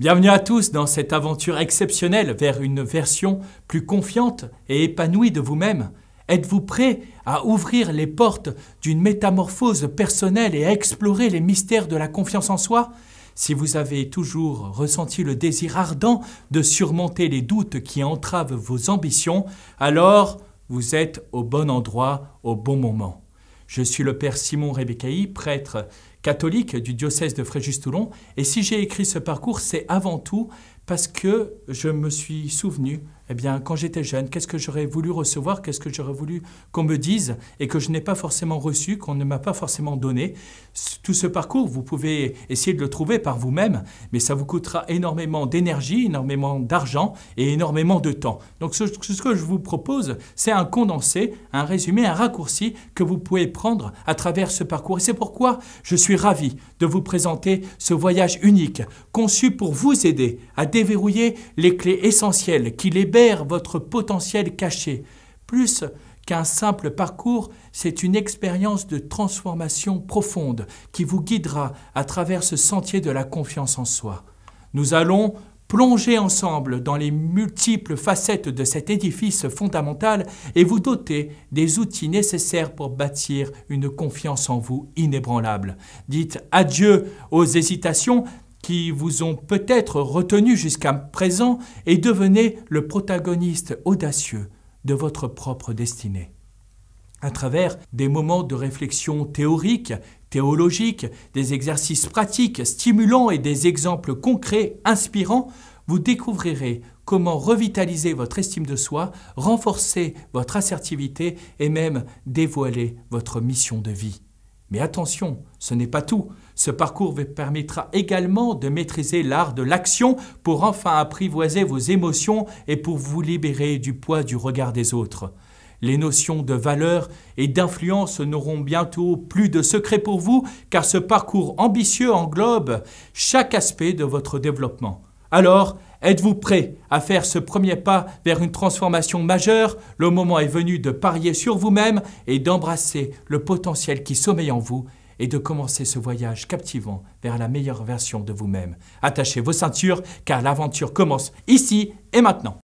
Bienvenue à tous dans cette aventure exceptionnelle vers une version plus confiante et épanouie de vous-même. Êtes-vous prêt à ouvrir les portes d'une métamorphose personnelle et à explorer les mystères de la confiance en soi? Si vous avez toujours ressenti le désir ardent de surmonter les doutes qui entravent vos ambitions, alors vous êtes au bon endroit, au bon moment. Je suis le Père Simon Rebeccai, prêtre catholique du diocèse de Fréjus-Toulon, et si j'ai écrit ce parcours, c'est avant tout parce que je me suis souvenu, eh bien, quand j'étais jeune, qu'est-ce que j'aurais voulu recevoir, qu'est-ce que j'aurais voulu qu'on me dise et que je n'ai pas forcément reçu, qu'on ne m'a pas forcément donné. Tout ce parcours, vous pouvez essayer de le trouver par vous-même, mais ça vous coûtera énormément d'énergie, énormément d'argent et énormément de temps. Donc ce que je vous propose, c'est un condensé, un résumé, un raccourci que vous pouvez prendre à travers ce parcours. Et c'est pourquoi je suis ravi de vous présenter ce voyage unique, conçu pour vous aider à déverrouiller les clés essentielles qui libèrent votre potentiel caché. Plus qu'un simple parcours, c'est une expérience de transformation profonde qui vous guidera à travers ce sentier de la confiance en soi. Nous allons plonger ensemble dans les multiples facettes de cet édifice fondamental et vous doter des outils nécessaires pour bâtir une confiance en vous inébranlable. Dites adieu aux hésitations qui vous ont peut-être retenu jusqu'à présent et devenez le protagoniste audacieux de votre propre destinée. À travers des moments de réflexion théorique, théologique, des exercices pratiques stimulants et des exemples concrets inspirants, vous découvrirez comment revitaliser votre estime de soi, renforcer votre assertivité et même dévoiler votre mission de vie. Mais attention, ce n'est pas tout. Ce parcours vous permettra également de maîtriser l'art de l'action pour enfin apprivoiser vos émotions et pour vous libérer du poids du regard des autres. Les notions de valeur et d'influence n'auront bientôt plus de secret pour vous car ce parcours ambitieux englobe chaque aspect de votre développement. Alors, êtes-vous prêt à faire ce premier pas vers une transformation majeure? Le moment est venu de parier sur vous-même et d'embrasser le potentiel qui sommeille en vous et de commencer ce voyage captivant vers la meilleure version de vous-même. Attachez vos ceintures car l'aventure commence ici et maintenant.